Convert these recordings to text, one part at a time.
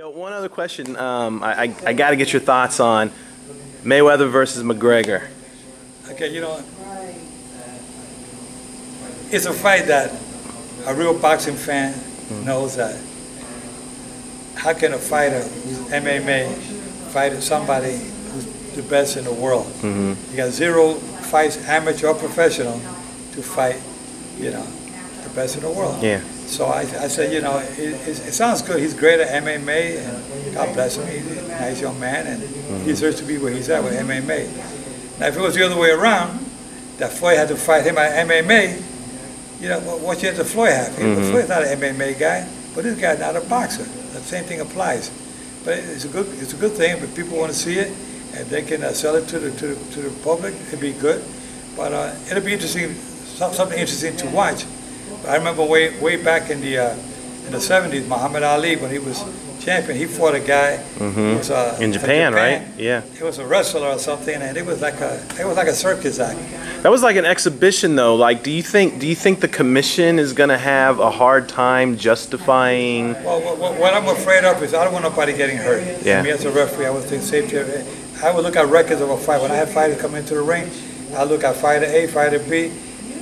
Yo, one other question. I got to get your thoughts on Mayweather versus McGregor. Okay, you know, it's a fight that a real boxing fan knows that. How can a fighter who's MMA fight somebody who's the best in the world? You got zero fights, amateur or professional, to fight, you know, the best in the world. Yeah. So I said, you know, it sounds good. He's great at MMA, and God bless him. He's a nice young man, and he deserves to be where he's at with MMA. Now, if it was the other way around, that Floyd had to fight him at MMA, you know, what chance does Floyd have? Floyd's not an MMA guy, but this guy's not a boxer. The same thing applies. But it's a good thing. If people want to see it, and they can sell it to the public, it'd be good. But it'll be interesting, something interesting to watch. I remember way back in the 70s, Muhammad Ali, when he was champion, he fought a guy who was, in Japan, right? Yeah. He was a wrestler or something, and it was like a circus act. That was like an exhibition, though. Like, do you think the commission is going to have a hard time justifying? Well, what I'm afraid of is I don't want nobody getting hurt. Yeah. Me as a referee, I would think safety. I would look at records of a fight. When I have fighters come into the ring, I look at fighter A, fighter B,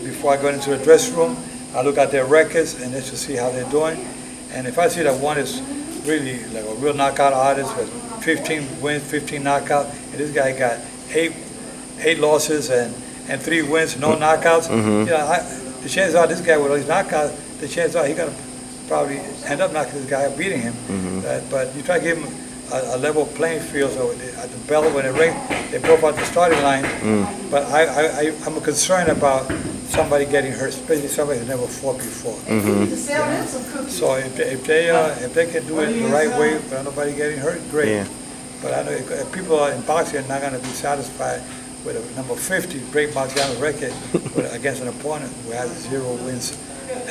before I go into the dressing room. I look at their records and just to see how they're doing. And if I see that one is really like a real knockout artist with 15 wins, 15 knockouts, and this guy got eight losses and 3 wins, no knockouts, you know, the chances are this guy with all these knockouts, the chances are he's going to probably end up knocking this guy or beating him. But you try to give him a level playing field, so at the bell when they ring, they both out the starting line. But I'm concerned about somebody getting hurt, especially somebody who's never fought before. So if they can do it the right way without nobody getting hurt, great. Yeah. But I know if people are in boxing are not going to be satisfied with a number 50 break Marciano record against an opponent who has 0 wins,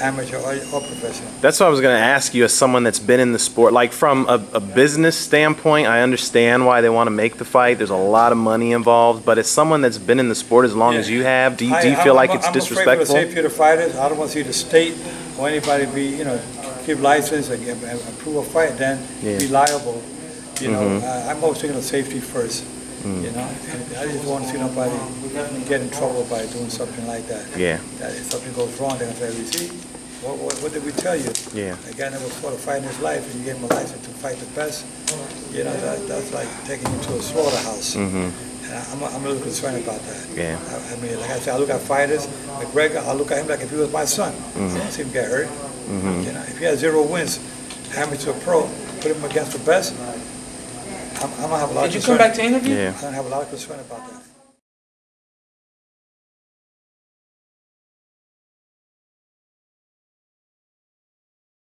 amateur or professional. That's what I was going to ask you, as someone that's been in the sport. Like, from a business standpoint, I understand why they want to make the fight. There's a lot of money involved. But as someone that's been in the sport as long as you have, do you feel like it's disrespectful? I'm afraid for the safety of the fighters. I don't want to see the state or anybody be, you know, give license and approve a fight and then be liable. You know, I'm always thinking of safety first. You know, I just don't want to see nobody get in trouble by doing something like that. Yeah. That if something goes wrong, they're going to say, what did we tell you? Yeah. A guy never fought a fight in his life, and you gave him a license to fight the best. You know, that's like taking him to a slaughterhouse. And I'm a little concerned about that. Yeah. I mean, like I said, I look at fighters, McGregor, I look at him like if he was my son. I don't see him get hurt. You know, if he has 0 wins, amateur pro, put him against the best. I don't have a lot of concern. Did you come back to interview? Yeah. I don't have a lot of concern about that.